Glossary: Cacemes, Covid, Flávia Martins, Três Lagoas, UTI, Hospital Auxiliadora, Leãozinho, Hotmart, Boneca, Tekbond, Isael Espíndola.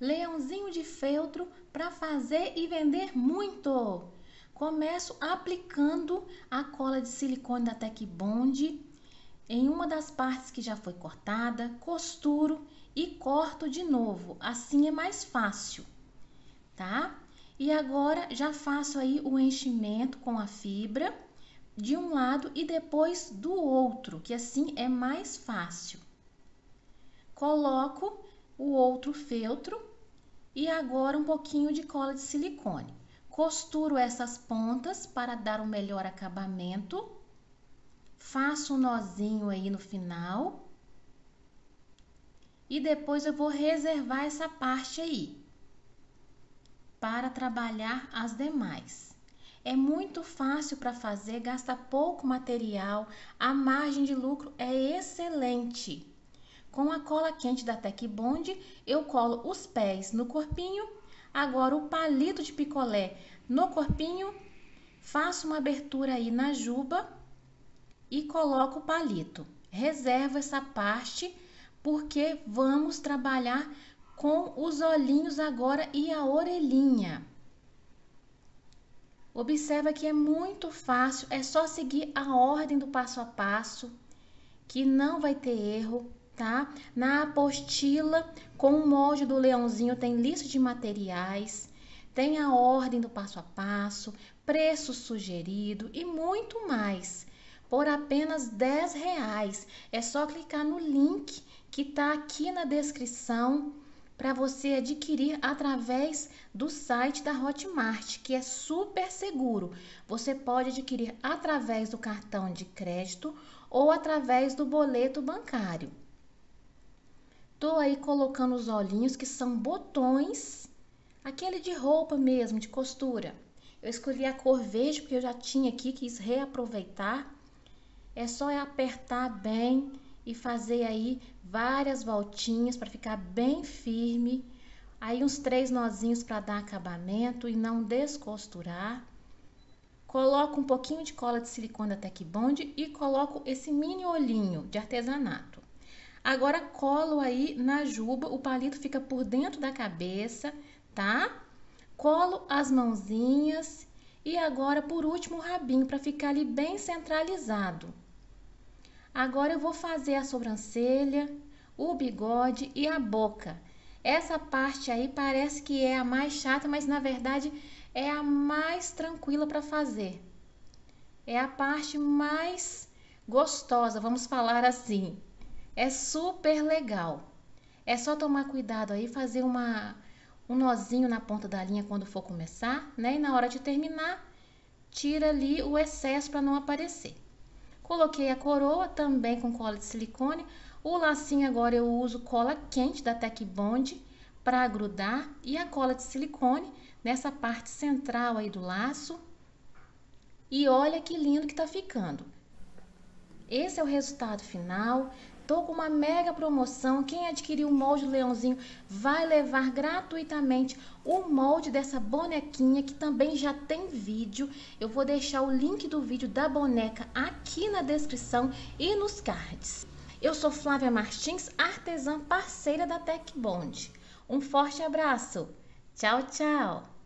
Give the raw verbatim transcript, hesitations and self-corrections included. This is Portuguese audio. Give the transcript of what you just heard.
Leãozinho de feltro para fazer e vender muito. Começo aplicando a cola de silicone da Tekbond em uma das partes que já foi cortada, costuro e corto de novo. Assim é mais fácil, tá? E agora já faço aí o enchimento com a fibra de um lado e depois do outro, que assim é mais fácil. Coloco o outro feltro e agora um pouquinho de cola de silicone. Costuro essas pontas para dar um melhor acabamento. Faço um nozinho aí no final. E depois eu vou reservar essa parte aí para trabalhar as demais. É muito fácil para fazer, gasta pouco material, a margem de lucro é excelente. Com a cola quente da Tekbond, eu colo os pés no corpinho, agora o palito de picolé no corpinho, faço uma abertura aí na juba e coloco o palito. Reservo essa parte porque vamos trabalhar com os olhinhos agora e a orelhinha. Observa que é muito fácil, é só seguir a ordem do passo a passo, que não vai ter erro. Tá? Na apostila, com o molde do leãozinho, tem lista de materiais, tem a ordem do passo a passo, preço sugerido e muito mais. Por apenas dez reais. É só clicar no link que tá aqui na descrição para você adquirir através do site da Hotmart, que é super seguro. Você pode adquirir através do cartão de crédito ou através do boleto bancário. Tô aí colocando os olhinhos, que são botões, aquele de roupa mesmo, de costura. Eu escolhi a cor verde porque eu já tinha aqui, quis reaproveitar. É só apertar bem e fazer aí várias voltinhas para ficar bem firme. Aí uns três nozinhos para dar acabamento e não descosturar. Coloco um pouquinho de cola de silicone da Tekbond e coloco esse mini olhinho de artesanato. Agora, colo aí na juba, o palito fica por dentro da cabeça, tá? Colo as mãozinhas e agora, por último, o rabinho, para ficar ali bem centralizado. Agora, eu vou fazer a sobrancelha, o bigode e a boca. Essa parte aí parece que é a mais chata, mas na verdade é a mais tranquila para fazer. É a parte mais gostosa, vamos falar assim. É super legal. É só tomar cuidado aí, fazer uma, um nozinho na ponta da linha quando for começar, né? E na hora de terminar, tira ali o excesso para não aparecer. Coloquei a coroa também com cola de silicone. O lacinho agora eu uso cola quente da Tekbond para grudar e a cola de silicone nessa parte central aí do laço. E olha que lindo que tá ficando. Esse é o resultado final. Tô com uma mega promoção, quem adquirir o molde do leãozinho vai levar gratuitamente o molde dessa bonequinha, que também já tem vídeo. Eu vou deixar o link do vídeo da boneca aqui na descrição e nos cards. Eu sou Flávia Martins, artesã parceira da Tekbond. Um forte abraço, tchau, tchau!